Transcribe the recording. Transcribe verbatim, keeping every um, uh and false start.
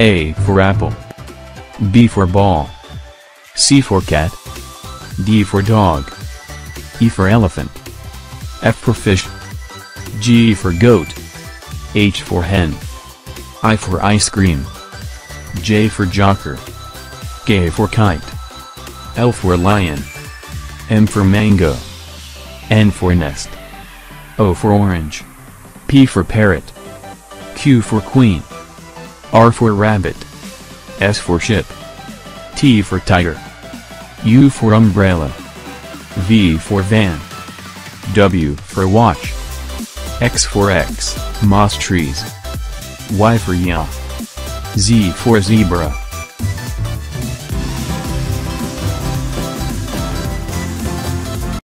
A for apple, B for ball, C for cat, D for dog, E for elephant, F for fish, G for goat, H for hen, I for ice cream, J for jocker, K for kite, L for lion, M for mango, N for nest, O for orange, P for parrot, Q for queen, R for rabbit, S for ship, T for tiger, U for umbrella, V for van, W for watch, X for X, moss trees, Y for yacht, Z for zebra.